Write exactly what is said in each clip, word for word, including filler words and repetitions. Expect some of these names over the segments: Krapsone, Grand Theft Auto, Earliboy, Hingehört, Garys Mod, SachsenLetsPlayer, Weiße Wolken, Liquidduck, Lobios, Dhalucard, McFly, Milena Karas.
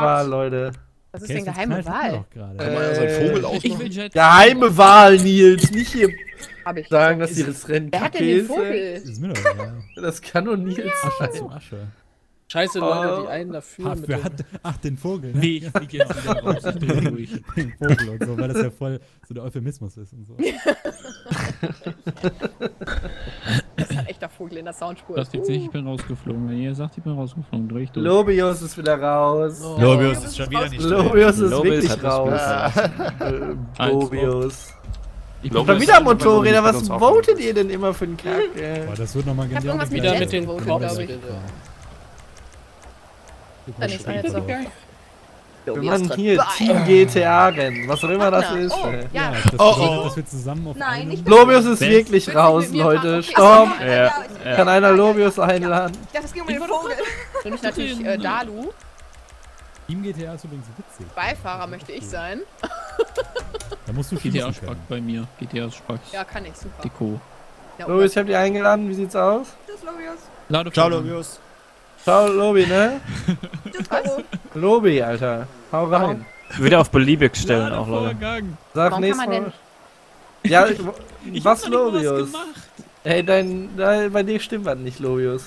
Wahl, Leute. Was ist denn geheime Wahl? Kann man ja seinen Vogel ausmachen? Geheime Wahl, Nils, nicht hier sagen, dass hier das Rennen kacke ist. Das kann nur Nils sein. Scheiße, Leute, die einen dafür mit dem... Ach, den Vogel, ne? Nee, ich gehe jetzt wieder raus, ich bin ruhig. Den Vogel und so, weil das ja voll so der Euphemismus ist und so. Das ist ein echter Vogel in der Soundspur. Das jetzt nicht, ich bin rausgeflogen. Wenn ihr sagt, ich bin rausgeflogen, durch durch. Lobios ist wieder raus. Oh. Lobios ist schon wieder nicht raus. Lobios ist wirklich raus. Lobios. Ich bin schon wieder Motorräder, was votet ihr denn immer für einen Kack? Boah, das wird nochmal genial. Ich hab irgendwas mit Jets gewotet, glaube ich. Dann ist man jetzt auch. Wenn man hier Team G T A rennt, was auch immer das ist. Oh, ja. Ja, das oh, bedeutet, dass wir zusammen auf nein, ich bin Lobios ist best. Wirklich raus, Leute. Okay, stopp! Ja, ja. Kann einer Lobios einladen? Ja, das ging um den Vogel. Nämlich natürlich äh, Dalu. Team G T A ist übrigens witzig. Beifahrer möchte ich sein. Da musst du G T A Spack bei mir. G T A Spack. Ja, kann ich, super. Deko. Ja, Lobios, ich hab dich eingeladen, wie sieht's aus? Tschüss, Lobios. Ciao, Lobios. Ciao, Lobby, ne? Lobby, Alter. Hau rein. Wieder auf beliebig stellen auch, Leute. Sag nächstes Mal. Ja, was, Lobios? Ey, dein, dein, bei dir stimmt was nicht, Lobios.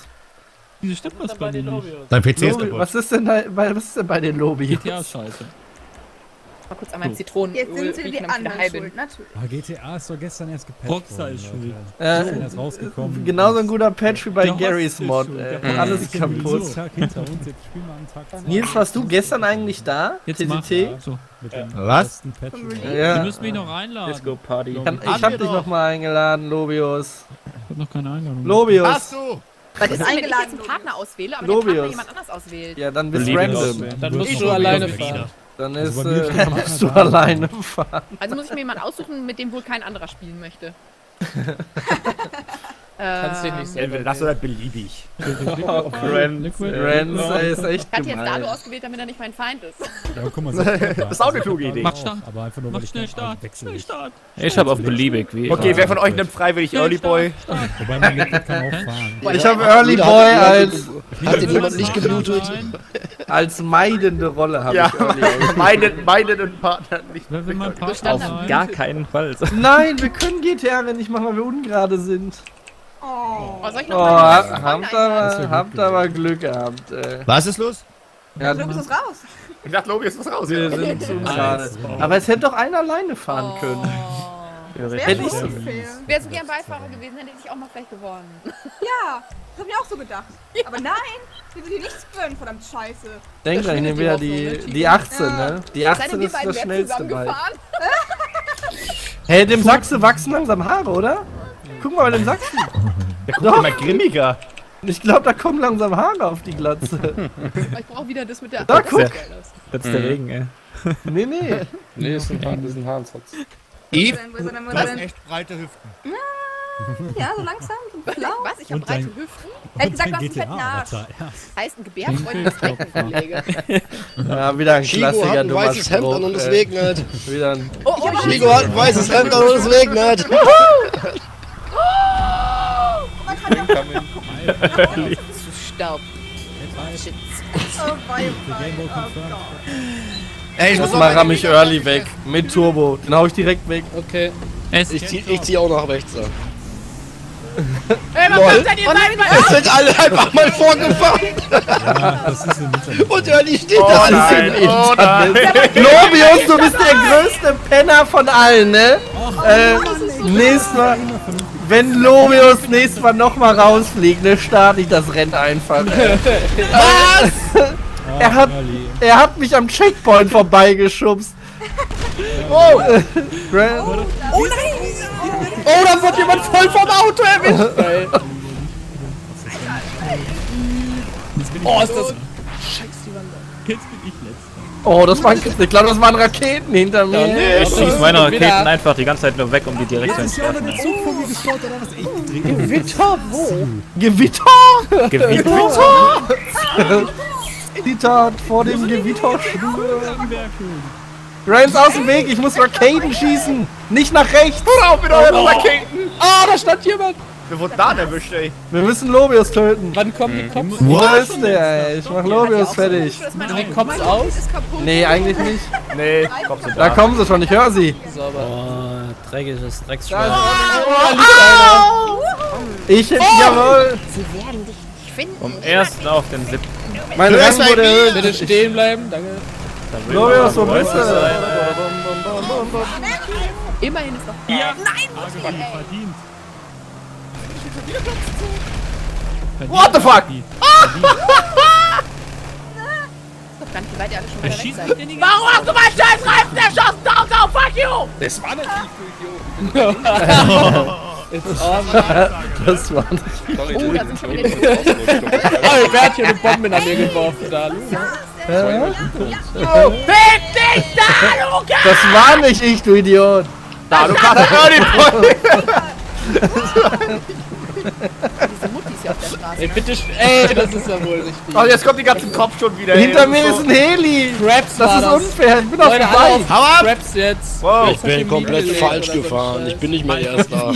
Wieso stimmt was bei dir nicht? Dein P C ist kaputt. Was ist denn bei, was ist denn bei den Lobios? G T A ist scheiße. Mal kurz an meinem Zitronen. Jetzt sind sie die anderen schuld, natürlich. Oh, G T A ist doch gestern erst gepatcht. Roxa ist schuld. Äh, ist erst rausgekommen. Genauso ein guter Patch wie bei der Garys Mod, ey. Der alles ist kaputt. Nils, warst du gestern eigentlich da? Jetzt T C T? So. Ja. Was? Ja. Du müsst mich noch einladen. Let's go Party. Ich, kann, ich hab dich nochmal eingeladen, Lobios. Ich hab noch keine Einladung. Lobios! Hast du? Weil ist eingeladen, wenn ich jetzt einen Partner auswähle, aber den Partner jemand anders auswählt. Ja, dann bist du random. Dann musst du alleine fahren. Dann ist, also äh, musst du alleine fahren. Also muss ich mir jemanden aussuchen, mit dem wohl kein anderer spielen möchte. Kannst du nicht selber. Lass oder beliebig. Oh, Grant. Grant ist echt ich hatte gemein. Jetzt Dalu ausgewählt, damit er nicht mein Feind ist. Ja, guck mal, so das ist auch eine kluge Idee. Mach Start. Aber einfach nur, mach schnell Start. Schnell Start. Ich hab auf beliebig. Wie okay, wer von euch nimmt freiwillig Earliboy? Wobei man nicht kann auch fahren. Ich hab Earliboy als... Hat den jemand nicht geblutet? Als meidende Rolle habe ja, ich Earliboy. Meidenden meiden Partner nicht. Auf gar keinen Fall. Nein, wir können G T A nicht machen, weil wir ungerade sind. Oh, soll ich noch oh mal habt aber, habt aber Glück gehabt, ey. Was ist los? Ja, Lobios ist raus. Ich dachte, Lobios ist raus. Wir sind zu gerade. Aber es hätte doch einer alleine fahren oh. können. Das wäre wär so wär gern Beifahrer gewesen, hätte ich auch mal vielleicht gewonnen. Ja, das hab ich auch so gedacht. Aber nein, wir sind hier nicht spüren, verdammt scheiße. Denk dran, ich nehme wieder die, so die achtzehn, ja. Ne? Die achtzehn ist das schnellste Mal. Hey, dem Sachse wachsen langsam Haare, oder? Guck mal bei dem Sachsen. Der guckt doch immer grimmiger. Ich glaube, da kommen langsam Haare auf die Glatze. Ich brauch wieder das mit der... Da, guck! Das ist der, das ist der Regen, ey. Nee, nee. Nee, ist ein Haarensatz. Eve, du hast echt breite Hüften. Ja, so langsam. Was? Ich hab breite Hüften? Hätte gesagt, du hast einen fetten Arsch. Heißt ein gebärfreundliches Streckenverleger. Ja, wieder ein klassischer dummer Spruch. Weißes Hemd an und es regnet. Wieder ein... Chico hat ein weißes Hemd an und es regnet. Staub. Ey, ich muss mal ramm ich Early weg. Mit Turbo. Den hau ich direkt weg. Okay. Ich zieh, ich zieh auch nach rechts. Ey, was macht denn ihr beiden mal auf? Es sind alle einfach mal vorgefahren. Ja, das ist ein Internet. Und Early steht oh da alles im Internet. Lobios, du bist der größte Penner von allen, ne? Oh, äh, so nächstes Mal. Wenn Lobios nächstes Mal nochmal rausfliegt, ne, starte ich das Rennen einfach. Was? er, hat, er hat mich am Checkpoint vorbeigeschubst. Oh! Grand oh nein! Oh, da wird jemand voll vom Auto erwischt! Oh, ist das... Scheiß die Wand an. Jetzt bin ich letzter. Oh, das waren... Ich glaube, das waren Raketen hinter mir. Ja, nee, ich schieß meine Raketen einfach die ganze Zeit nur weg, um die direkt zu entschärfen. Gewitter? Wo? Gewitter? Gewitter? Gewitter vor dem Gewitter Rams aus dem Weg, ich muss Raketen schießen! Nicht nach rechts! Hör auf mit euren Raketen! Ah, da stand jemand! Wir wurden da erwischt, ey. Wir müssen Lobios töten. Wann kommen die Cops? Wo ist der, ey? Ich mach Lobios fertig. Sind die Cops aus? Nee, eigentlich nicht. Nee, Cops sind da. Da kommen sie schon, ich höre sie. Sauber. Oh, dreckiges Drecksschwein. Ich, jawohl. Sie werden dich nicht finden. Vom ersten auf den siebten. Mein Rang wurde erhöht. Bitte stehen bleiben, danke. Lobios, wo bist du? Immerhin ist noch... Ja. Nein, verdient. What the fuck? Warum hast du meinen scheiß Reifen erschossen? Down, down, fuck you! Das war nicht die Idiot. Das war nicht die Sorry, oh, da sind schon wieder die Oh, wer hat hier eine Bombe an mir geworfen, da? Fick dich da, Luca! Das war nicht ich, du Idiot! Da, Luca, das war die Diese Mutti ist ja auf der Straße. Ey, bitte, ey, das ist ja wohl richtig. Oh, jetzt kommt die ganzen Kopf schon wieder. Hinter mir ist ein Heli. Kraps, das ist unfair. Ich bin auf dem Bein. Hau ab! Kraps jetzt. Wow. Ich bin komplett falsch gefahren. Ich bin nicht mehr Erster.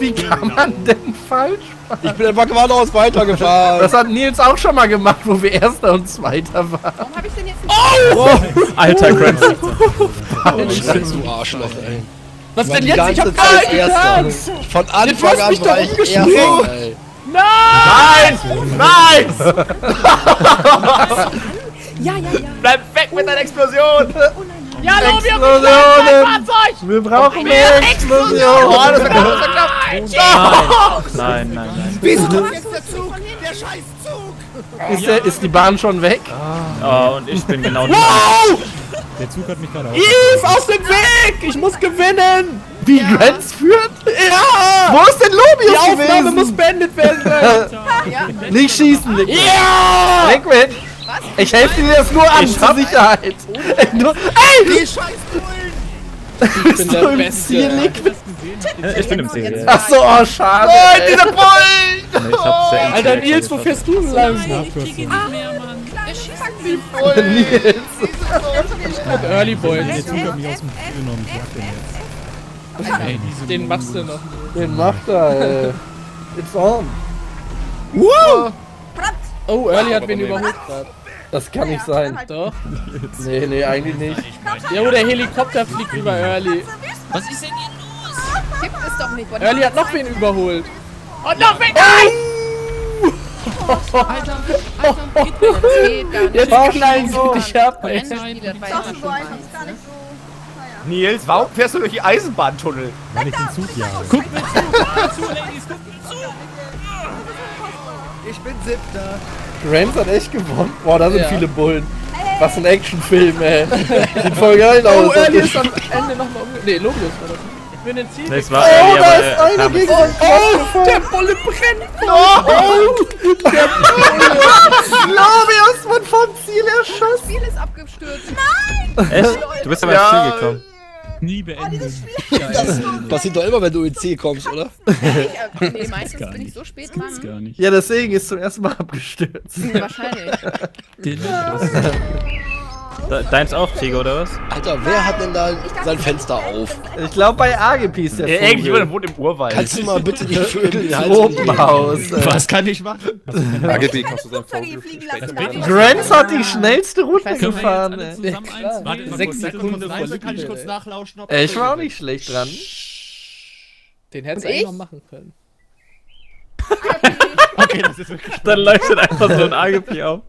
Wie kann man denn falsch fahren? Ich bin einfach geradeaus weitergefahren. Das hat Nils auch schon mal gemacht, wo wir Erster und Zweiter waren. Warum hab ich denn jetzt nicht? Oh! Alter, Kraps. Du Arschloch, ey. Was denn jetzt? Ich hab keinen Erster. Von Anfang an war ich Erster. Nein! Nein! Ja, ja, ja. Bleib weg mit deiner Explosion! Ja, Lobi, wir brauchen mehr Fahrzeug! Wir brauchen mehr Explosion! Oh, das verklappt! Nein, nein, nein. Wieso kommt jetzt der Zug? Der scheiß Zug! Ist die Bahn schon weg? Oh, und ich bin genau da. Der Zug hat mich gerade auf. Yves, aus dem Weg! Ich muss gewinnen! Die ja. Grenz führt? Ja! Wo ist denn Lobius? Die Aufnahme gewesen? Muss beendet werden! Ja. Nicht schießen, Liquid! Ja! Liquid! Was? Ich helfe dir das nur an, zur Sicherheit! Ey! Nur, ey! Die scheiß Bullen! Ich bin der Beste! Ich bin im Ziel. Ach so, oh, schade! Nein, oh, diese Bullen! Nee, ich hab's ja oh. Alter, Nils, wo fährst du so lang? Die Bullen! Nils! Mit Earliboy. Jetzt unter mir aus dem Spiel genommen. Ey, den machst du noch. Den macht er, ey. It's on. Wow! Oh, Early hat wen überholt gerade. Das kann nicht sein. Doch? Nee, nee, eigentlich nicht. Ja, wo der Helikopter fliegt über Early. Was ist denn hier los? Gibt es doch nicht. Early hat noch wen überholt. Und noch wen? Nein! Alter, Alter, geht gar nicht. Jetzt knallen sie dich ab. Nils, warum fährst du durch die Eisenbahntunnel? Weil ich den Zug ja. Guck mir zu, guck zu, Ladies, guck mir zu. Ich bin Siebter. Rams hat echt gewonnen. Boah, da sind ja. viele Bullen. Was ein Actionfilm, ey. Sieht voll geil aus. Oh, Early ist am Ende nochmal umgekehrt. Nee, Lobius war das. Das war oh, da ist einer gegen den Kopf. Oh, der Bulle brennt. Oh, der Bulle. Lobius wird vom Ziel erschossen. Das Ziel ist abgestürzt. Nein. Echt? Du bist aber ins Ziel gekommen. Nie beendet. Oh, das passiert doch immer, wenn du ins Ziel kommst, oder? Nee, meistens bin ich so spät dran. Ja, deswegen ist zum ersten Mal abgestürzt. Wahrscheinlich. Deins auch, Tiger, oder was? Alter, wer hat denn da sein Fenster auf? Ich glaube bei A G P ist der Vogel. Irgendjemand wohnt im Urwald. Kannst du mal bitte die Vögel in den Hals nehmen? Was kann ich machen? A G P kannst du sein Vogel fliegen lassen. Grants hat die schnellste Runde gefahren. Sechs Sekunden leise, kann ich kurz nachlauschen. Ich war auch nicht schlecht dran. Den hättest du eigentlich noch machen können. Okay, das ist wirklich dann leuchtet einfach so ein A G P auf.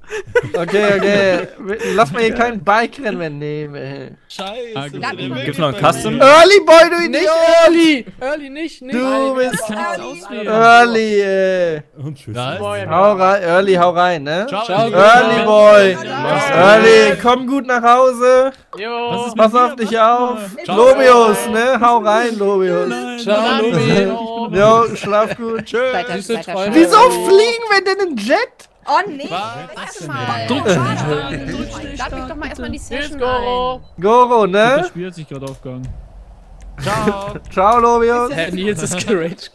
Okay, okay. Lass mal hier keinen Bike-Rennen nehmen, ey. Scheiße. Gibt's noch einen Custom? Earliboy, du Idiot! Early! Early nicht, nicht! Du bist Early, ey. Und tschüss. Hau rein, Early, hau rein, ne? Earliboy! Early, komm gut nach Hause! Pass auf dich auf! Lobius, ne? Hau rein, Lobius! Ciao, Lobius! Jo, schlaf gut! Tschüss! Wieso fliegen wir denn in Jet? Oh nee, warte mal. Lad mich doch mal erstmal in die Session ein. Goro, ne? Das Spiel hat sich gerade aufgehangen. Ciao. Ciao, Lobius. Nils ist geraged.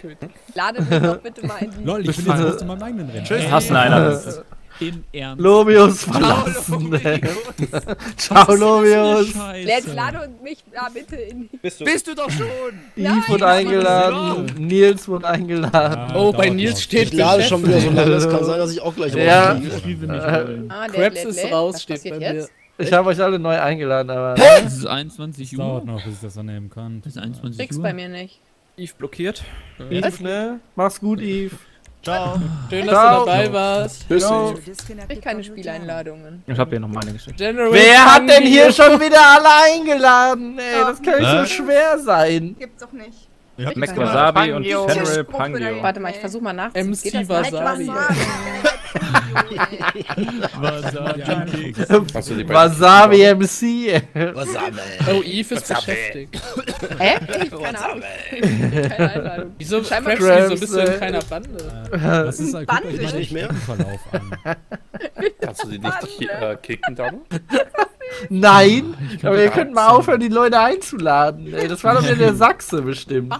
Ladet mich doch bitte mal in die Session. Lol, ich bin jetzt erst in meinem eigenen Rennen. Tschüss. Hast du einen? Im Ernst. Lobius verlassen. Ciao, Lobius. Jetzt lade mich da bitte in. Bist du, Bist du doch schon. Yves wurde eingeladen. Nils wurde eingeladen. Oh, bei Nils steht gerade schon wieder so lange. Das kann sein, dass ich auch gleich rumgehe. Krabs ist raus, steht bei mir. Ich habe euch alle neu eingeladen, aber... Es ist einundzwanzig Uhr. Dauert noch, bis ich das annehmen kann. Es ist einundzwanzig Uhr. Krieg's bei mir nicht. Yves blockiert. Yves, ne? Mach's gut, Yves. Ciao. Schön, dass Ciao. du dabei warst. Tschüss. Ich keine Spieleinladungen. Ich hab hier noch meine geschickt. General Wer hat denn hier schon wieder alle eingeladen? Ey, das kann nicht so schwer sein. Gibt's doch nicht. Ich hab Mac Wasabi und General Pangio. Warte mal, ich versuch mal nachzudenken. M C Wasabi. Wasabi. Wasabi M C. Wasabi. Oh, Yves ist beschäftigt. Hä? Ich hab keine Ahnung. Keine Einladung. Wieso scheinbar so ein bisschen in keiner Bande? Das ist halt guckt euch mal den Streckenverlauf an. Kannst du sie nicht kicken, Dame? Nein, aber ihr könnt mal aufhören, die Leute einzuladen. Ey, das war doch wieder der Sachse bestimmt.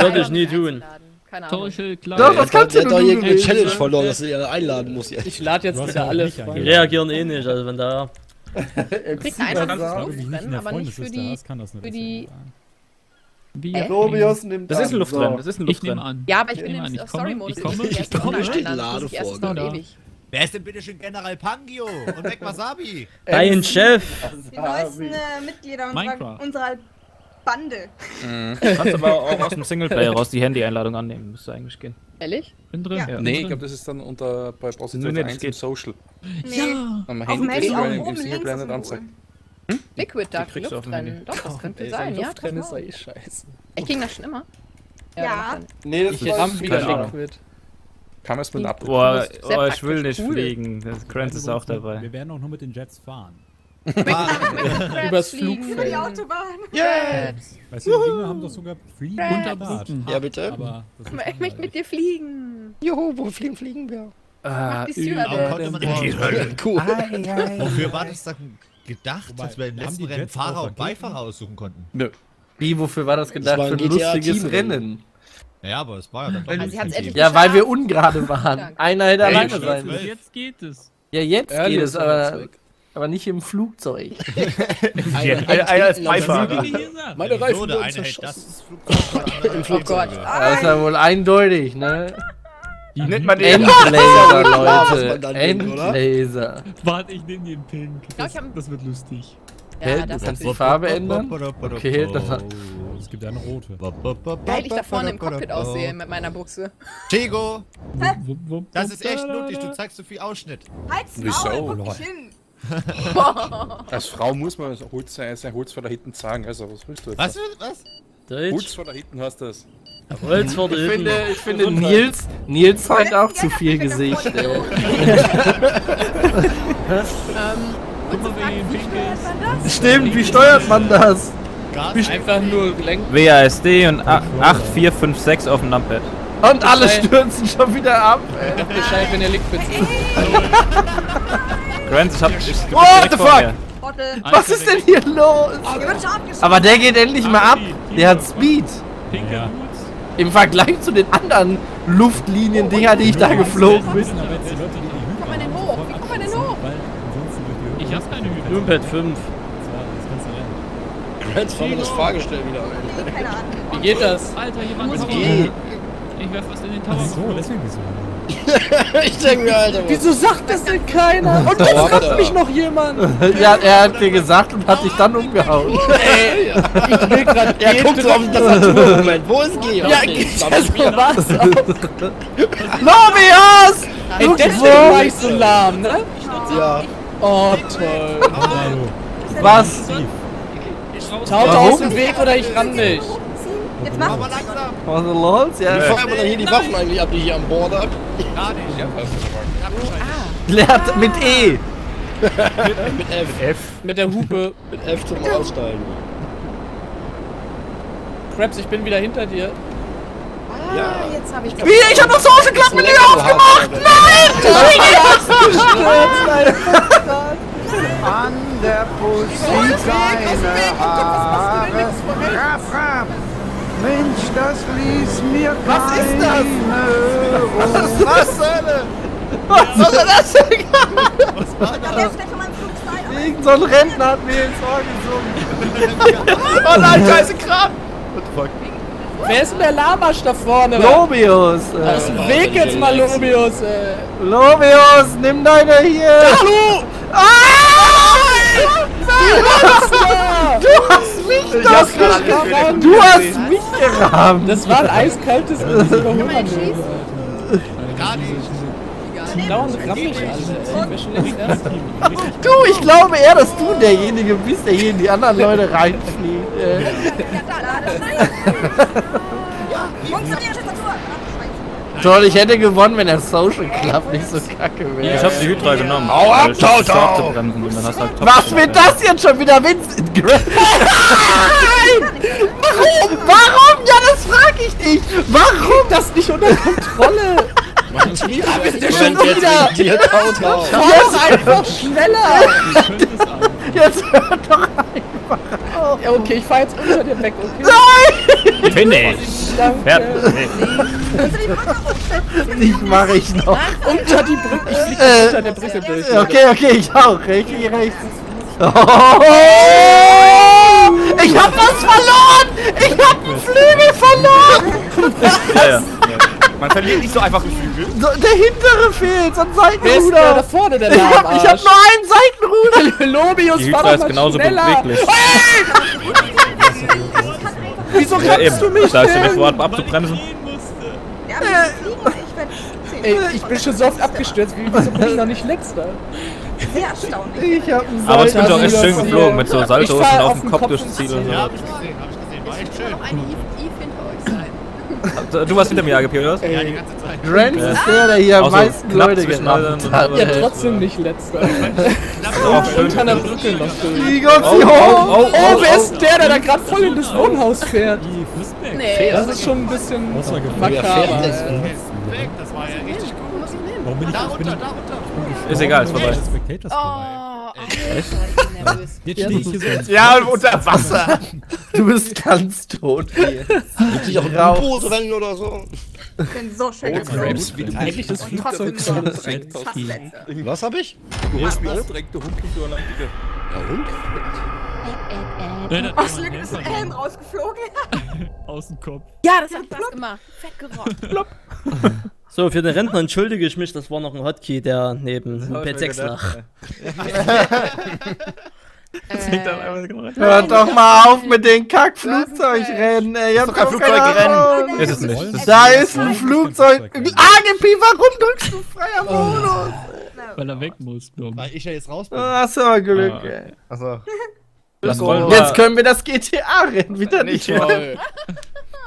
Sollte ich nie tun. Keine Ahnung. Doch, das kannst du doch irgendeine Challenge verloren, dass du ihr einladen musst. Ich lade jetzt wieder alle. Die reagieren eh nicht, also wenn da... Ihr kriegt einfach Luftrennen, aber nicht für die... Für die... Robius nimmt Das ist ein Luftrennen, das ist ein Luftrennen. Ja, aber ich bin im Story-Modus. Ich komme, ich stehe Lade vor. Wer ist denn bitte schon General Pangio und Mac Wasabi? Dein Chef! Die neuesten äh, Mitglieder unserer, unserer Bande. Mhm. Du kannst aber auch aus dem Singleplayer raus die Handy-Einladung annehmen, müsste eigentlich gehen. Ehrlich? Bin drin. Ja. Ja. Nee, ich glaube, das ist dann unter bei Prostitution eins geht Social. Nee. Ja. Am Handy auch im Singleplayer nicht anzeigen. Hm? Liquidduck, Luftrennen. Doch, das könnte oh, sein, ja. Luftrennen ist eh scheiße. Ich ging das schon immer. Ja. ja. Nee, das ich war wieder Liquid. Kam erst mit ab. Boah, oh, ich will nicht cool. fliegen. Grant ist auch dabei. Wir werden auch nur mit den Jets fahren. Übers Flugfeld. Über die Autobahn. Jets! Weißt du, die Dinger haben doch sogar Fliegen-Unterbart. Ja, bitte. Aber ich möchte mit dir fliegen. Juhu, wo fliegen, fliegen wir? Ah, die Hölle. Cool. Wofür war das dann gedacht, dass wir im letzten Rennen Fahrer und Beifahrer aussuchen konnten? Nö. Wie, wofür war das gedacht? Für ein lustiges Rennen. Ja, aber es war ja dann also doch Ja, weil wir ungerade waren. Einer hätte hey, alleine sein. Jetzt geht es. Ja, jetzt Early geht es, aber, aber nicht im Flugzeug. Einer ist Beifahrer. Meine Reifen wurden zerschossen. Im Flugzeug. Das ist ja wohl eindeutig, ne? Die nennt man den Endlaser, Leute. Endlaser. Warte, ich nehme den Pink. Das wird lustig. Ja, das kannst du die Farbe ändern? Okay, das Es gibt eine rote. Geil, ich da vorne im Cockpit aussehe mit meiner Buchse. Tego! Das ist echt nötig, du zeigst so viel Ausschnitt. Halt's Maul, guck dich hin! Als Frau muss man sein Holz von da hinten zeigen, also was willst du jetzt? Was? Was? Holz von da hinten hast du das. Holz von da hinten. Ich finde, ich finde Nils, Nils zeigt auch zu viel Gesicht, ey. Guck mal, wie den Weg ist. Stimmt, wie steuert man das? Einfach nur gelenkt. W A S D und acht vier fünf sechs auf dem Numpad. Und alle stürzen schon wieder ab. Ey. Bescheid, wenn ihr Liquid seid. Grant, ich hab. What the fuck? Was ist denn hier los? Aber der geht endlich mal ab. Der hat Speed. Im Vergleich zu den anderen Luftlinien-Dinger, die ich da geflogen bin. Wie kommt man denn hoch? Wie kommt man denn hoch? Ich hab keine Hüte. Numpad fünf. Jetzt fahren wir das Fahrgestell wieder ein. Keine Ahnung. Wie geht das? Alter, jemand ist geht. Ich werf was in den Tower. Ach so, deswegen so. Ich denke mir, Alter. Wieso sagt das denn keiner? Und jetzt kommt mich noch jemand. Ja, er hat dir gesagt und hat dich dann umgehauen. Ey, ich will gerade. Er guckt so auf die Tastatur. Moment, wo ist G? Ja, geht das mir was? Lobius! Ey, deswegen war ich so lahm, ne? Ja. Oh, toll. Was? Schaut aus dem Weg oder ich rann nicht. Jetzt mach mal langsam. Was ist los? Ja, ich fahre mal hier die Waffen eigentlich ab, die hier am Bord ab. Gar nicht, ja. Lehrt mit E. Mit F. F. Mit der Hupe. Mit F zum Aussteigen. Krabs, ich bin wieder hinter dir. Ah, jetzt hab ich... Wie? Ich hab noch so ausgeklappt mit dir aufgemacht! Nein! Nein! Nein! An der Pussy seine Haare, raff, raff, Mensch, das ließ mir keine Ruhe. Was ist das? Was soll das? Was war das denn? Was war das? Irgend so ein Rentner hat mir ins Ohr gesungen. Oh nein, scheiße, Kram! What the fuck? Wer ist denn der Lamasch da vorne? Lobius! Äh. Aus dem Weg jetzt mal, Lobius, ey! Lobius, nimm deine hier! Hallo! Ah! Du hast mich ich das gerammt! Du hast mich gerammt! Das war ein eiskaltes Überhungern. Du, ich glaube eher, dass du derjenige bist, der hier in die anderen Leute reinfliegt. Toll, ich hätte gewonnen, wenn der Social Club nicht so kacke wäre. Ich hab die Hydra genommen. Hau ab, tau, tau! Was wird das jetzt schon wieder, Vincent? Nein! Warum? Warum? Ja, das frag ich dich! Warum das nicht unter Kontrolle? Mann, bist du schon wieder? Jetzt einfach schneller! Jetzt hört doch einfach auf! Ja, okay, ich fahr jetzt unter dir weg, okay? Nein! Finish! Fertig! Nicht mache ich noch! Unter die Brücke! Ich flieg äh, unter der Brücke durch! Okay, okay, ich auch! Richtig, rechts! Oh, ich hab was verloren! Ich hab einen Flügel verloren! Ja, ja. Man verliert nicht so einfach einen Flügel. So, der hintere fehlt, so ein Seitenruder. Der da vorne, der ich, hab, ich hab nur einen Seitenruder. Lobius war doch mal schneller. Wieso kannst du mich da denn? Da ist ja nicht abzubremsen. Ey, ich bin schon so oft abgestürzt, wieso bin ich noch nicht letzter? Sehr erstaunlich. Ich hab einen Aber es bin doch echt schön geflogen, mit so Saltos und auf dem Kopf durchziehen und so. Ja, hab ich gesehen, hab ich gesehen. War echt schön. Du warst hinter mir, A G P, oder was? Ja, die ganze Zeit. Grant ist der, der hier am meisten Leute genannt hat. Ja, trotzdem nicht letzter. Unter einer Brücke noch. Oh, wer ist der, der da gerade voll in das Wohnhaus fährt? Nee, das ist schon ein bisschen makaber. Das war ja richtig gut. Warum bin ich da runter? Ist egal, ist vorbei. Echt? Jetzt stehe ich hier so. Ja, unter Wasser. Du bist ganz tot hier. Willst dich auch raus. Boot rennen oder so. Ich bin so schön. Oh, Krabs, wie du eigentlich das Flugzeug so direkt auf die... Was hab ich? Du hast mir auch direkt der Hund geflogen. Der Hund? Aus Glück ist ein Helm rausgeflogen. Aus dem Kopf. Ja, das hat Spaß gemacht. Fett gerockt. So, für den Rentner entschuldige ich mich, das war noch ein Hotkey, der neben P sechs nach. Hört doch mal auf mit den Kackflugzeugrennen, ey. Ihr habt kein Flugzeugrennen. Ist es nicht. Da ist ein Flugzeug. A G P, warum drückst du freier Modus? Weil er weg muss, glaube ich. Weil ich ja jetzt raus bin. Ach so, Glück, ey. Achso. Jetzt können wir das G T A-Rennen wieder nicht machen.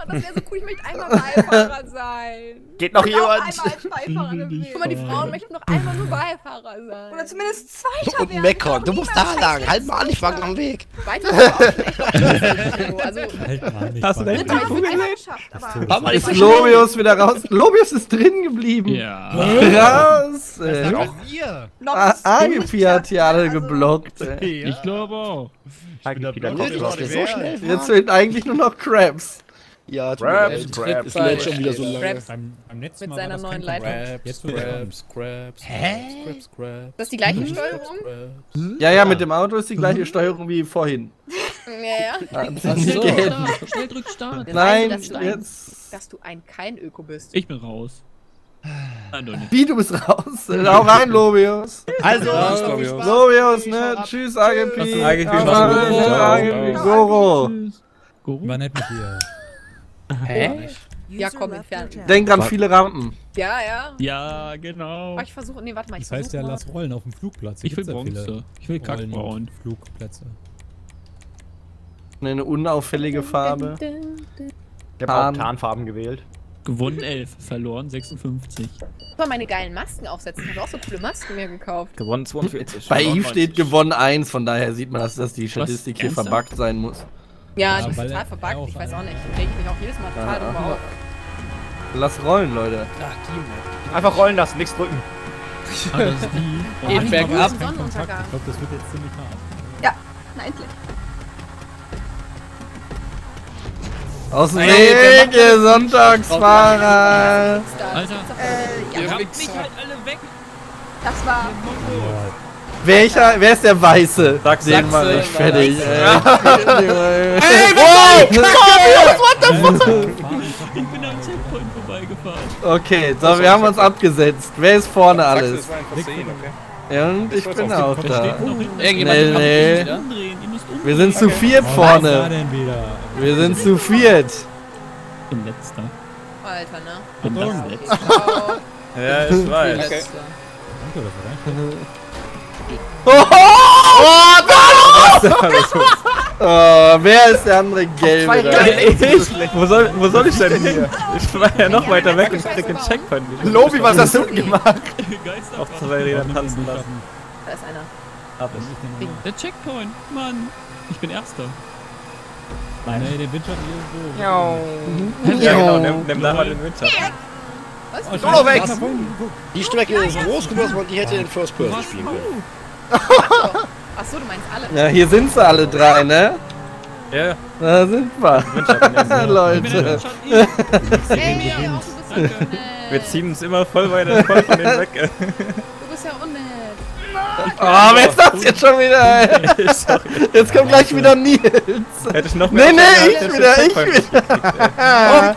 Das wäre so cool, ich möchte einmal Beifahrer sein. Geht noch jemand? Ich möchte einmal als Beifahrer sein. Guck mal, die Frauen möchten noch einmal nur Beifahrer sein. Oder zumindest Zweiter werden. Und Mecker, du musst da lang. Halt mal an, ich war am Weg. Weiter war auch schlecht. Also, hast du deinen Punkt gesehen? Haben wir jetzt Lobius wieder raus? Lobius ist drin geblieben. Ja. Krass. A G P hat hier alle geblockt. Ich glaube auch. Jetzt fehlt eigentlich nur noch Krabs. Ja, Krabs, Krabs, Krabs, schon wieder so lange. Beim, beim letzten Mal mit seiner neuen Leitung. Krabs, Krabs, Krabs, Krabs, Krabs. Ist das die gleiche Steuerung? Hm? Ja, ja, mit dem Auto ist die gleiche Steuerung wie vorhin. Ja, ja. Schnell drück Start. Nein, jetzt. Dass, dass du ein kein Öko bist. Ich bin raus. Nein, du nicht. Wie, du bist raus? Hau rein, Lobius. Also, Lobius. Lobius, ne? Tschüss, A G P. A G P, Goro. Goro? War nett mit dir. Hä? Ja, komm, entfernt. Denk dran, viele Rampen. Ja, ja. Ja, genau. Oh, ich versuche, nee, warte mal, ich versuche. Das heißt ja, lass rollen auf dem Flugplatz. Ich will Bronze. Ich will Kack bauen. Flugplätze. Eine unauffällige Farbe. Ich habe auch Tarnfarben gewählt. Gewonnen elf, verloren sechsundfünfzig. Ich muss mal meine geilen Masken aufsetzen. Ich habe auch so coole Masken mir gekauft. Gewonnen zweiundvierzig. Bei ihm steht gewonnen eins, von daher sieht man, dass das die Statistik hier verbuggt sein muss. Ja, ja, die ist total verbuggt, ich weiß auch nicht. Ich reg mich auch jedes Mal total drüber auf. Lass rollen, Leute. Ach, die einfach rollen lassen, nichts drücken. Ah, das ist die. Geht bergab. Ich glaube, das wird jetzt ziemlich hart. Ja, na endlich. Aus dem Weg, ihr Sonntagsfahrer! Alter, ihr habt mich halt alle weg. Das war... Welcher? Wer ist der Weiße? Sag den mal nicht fertig. Ey, what the fuck? Ich bin am Checkpoint vorbeigefahren. Okay, so, wir haben uns abgesetzt. Wer ist vorne alles? Ja, und ich bin auch da. Irgendjemand nee, nee. Wir sind zu viert vorne. Wir sind zu viert. Im Letzter. Alter, ne? Bin das Letzter. Ja, ich weiß. Danke, oh, oh, oh, wer ist der andere Gelbe? Ich? Wo soll, wo soll ich denn hier? Ich war ja noch weiter weg und krieg den Checkpoint wieder. Lobby, was hast du denn gemacht? Auf zwei Rädern tanzen lassen. Da ist einer. Ab ist der Checkpoint, Mann. Ich bin Erster. Nein, nee, den Windschatten irgendwo. Ja, genau, nimm, nimm da mal den Windschatten. Oh, oh, weg. Die Strecke ist groß genug und die hätte den First Person spielen können. Achso, du meinst alle. Ja, hier sind sie alle drei, ne? Ja. Da sind wir. Leute. Wir ziehen uns immer voll weiter voll von denen weg. Du bist ja unnett. Oh, wer ist das jetzt schon wieder, ey? Jetzt kommt gleich wieder Nils. Hätte ich noch mehr. Nee, nee, ich wieder, ich wieder. Ja!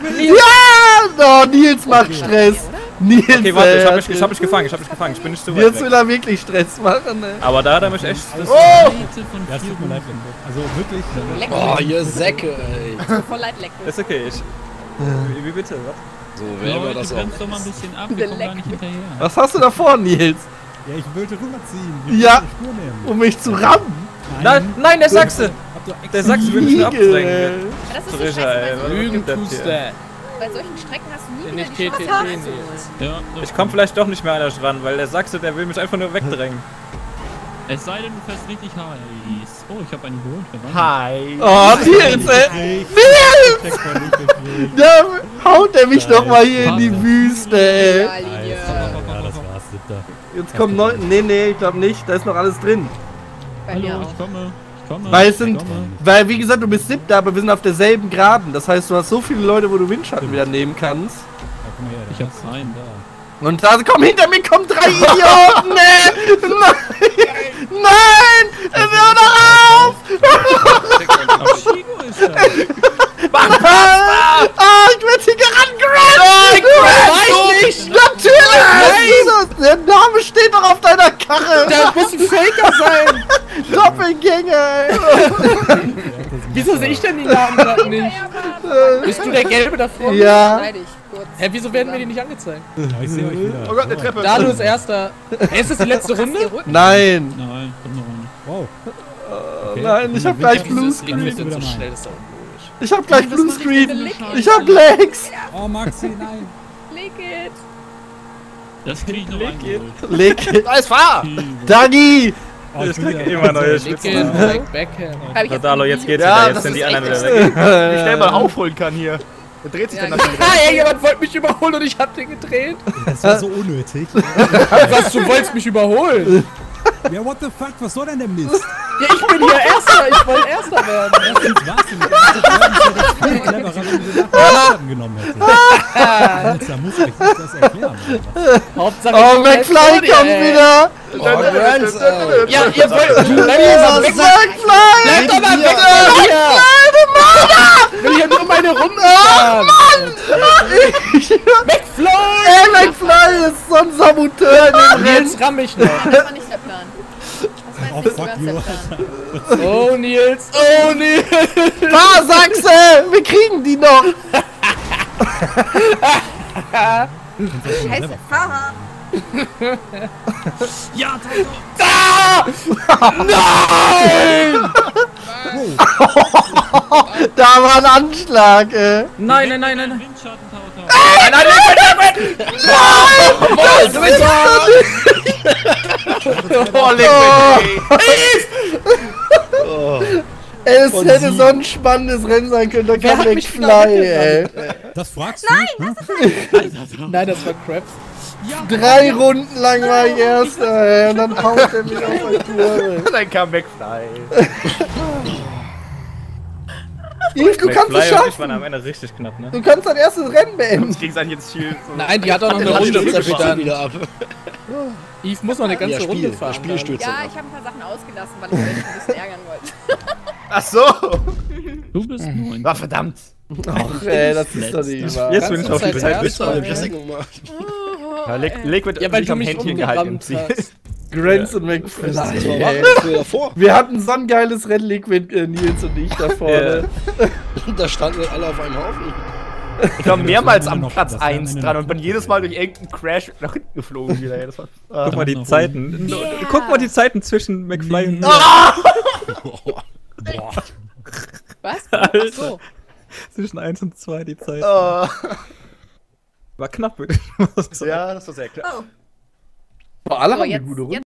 Oh, Nils macht Stress. Nils, okay, warte, ich hab, mich, ich hab mich gefangen, ich hab mich gefangen, ich bin nicht zu weit weg. Jetzt will er wirklich Stress machen, ne? Aber da hat er mich echt... Das oh! Das tut mir leid, also wirklich... Leck oh, ihr Säcke, ey. Voll leid, leck. Ist okay, ich... Wie, wie bitte, was? So, wer war das auch? Du kannst doch mal ein bisschen ab, wir kommen gar nicht hinterher. Was hast du da vor, Nils? Ja, ich wollte rüberziehen. Ich ja, um mich zu rammen. Nein, nein, nein, der Sachse! Der Sachse will mich abdrängen. Das ist so scheiße, Lügenpuster. Bei solchen Strecken hast du nie wieder die Chance. Ich komm vielleicht doch nicht mehr an das ran, weil der Sachse, der will mich einfach nur wegdrängen. Es sei denn, du fährst richtig heiß. Oh, ich hab einen geholt. Hi. Oh, Nils, ey. Nils! Da haut er mich doch mal hier in die Wüste, ey. Ja, das war's, siebter. Jetzt kommt neun. Nee, nee, ich glaub nicht. Da ist noch alles drin. Hallo, ich komme. Komme, weil, es sind, weil, wie gesagt, du bist siebter, aber wir sind auf derselben Graben. Das heißt, du hast so viele Leute, wo du Windschatten wieder nehmen kannst. Ja, komm her, ich hab's rein, da. Und da, komm, hinter mir kommen drei Idioten, ey! Nein! Nein! Hör doch auf! Ah, ich werd hier gerannt, Grand! Grand! Weiß nicht! Natürlich! Der Name steht doch auf deiner Karre! Der muss ein Faker sein! Doppelgänger! Wieso sehe ich denn die Namen gerade nicht? Bist du der Gelbe davor? Ja. Hä, wieso werden mir die nicht angezeigt? Ich sehe euch wieder. Oh Gott, eine Treppe. Da, du bist Erster. Ist das die letzte Runde? Nein. Nein, komm noch Runde. Wow. Nein, ich hab gleich Bluescreen. Ich hab gleich Bluescreen. Ich hab Legs. Oh, Maxi, nein. Leg it. Das krieg ich noch eingeholt. Leg it. Alles fahr! Dagi! Oh, ich krieg immer neue Spitzen. Dadalo, jetzt geht's wieder, jetzt sind die anderen wieder weg. Wie schnell man aufholen kann hier. Der dreht sich dann nach hinten. Ah, jemand wollte mich überholen und ich hab den gedreht. Das war so unnötig. Was, du wolltest mich überholen? Ja, what the fuck, was soll denn der Mist? Ja, ich bin hier Erster, ich wollte Erster werden. Erstens warst du nicht. Ich hab viel cleverer genommen hätte. Da muss ich das erklären. Hauptsache, oh, McFly kommt wieder. Ja, ihr wollt... McFly! Bleib doch mal weg! McFly, du Mörder! Will hier nur meine Runde haben. McFly! Ey, McFly ist so ein Saboteur in dem Rennen. Jetzt ramm ich noch. Das war nicht der Plan. Oh, fuck you. Oh, Nils! Oh, Nils! Ah, Sachse! Wir kriegen die noch! Scheiße, Fahrer! Ja, da! Nein! Da war ein Anschlag, ey! Nein, nein, nein, nein! Nein, nein, nein, nein! Nein! Das ist doch nicht! Oh, leck mich! Es hätte so ein spannendes Rennen sein können, da kann McFly, ey! Das fragst du? Nein, das war Krabs. Drei Runden lang war ich Erster, ey, und dann haut er mich auf meine Tour. Dann kam McFly. Yves, du McFly kannst es schaffen! Ich war am Ende richtig knapp, ne? Du kannst dein erstes Rennen beenden! Jetzt viel, so nein, die hat doch noch eine Runde, das dann wieder ab. Yves muss noch eine ganze ja, Spiel, Runde fahren. Ja, ich habe ein paar Sachen ausgelassen, weil ich mich ein bisschen ärgern wollte. Ach so! Du bist neun. War verdammt! Ach ey, das ist doch nicht wahr. Jetzt bin ich auf die Zeit. Ja, Liquid ja, weil du am Händchen gehalten hast. Grants und McFly. Wir hatten so ein geiles Rennen, Liquid, äh, Nils und ich da vorne. Da standen wir alle auf einem Haufen. Ich war mehrmals am Platz eins dran und bin jedes Mal durch irgendeinen Crash nach hinten geflogen wieder. Das war, ah, guck mal die Zeiten. Yeah. Guck mal die Zeiten zwischen McFly und... Ah! Boah. Was? Alter. So. Zwischen eins und zwei die Zeiten. Oh. War knapp, würde ich mal sagen. Ja, das war sehr klar. Oh. Boah, alle oh, haben eine gute Runde.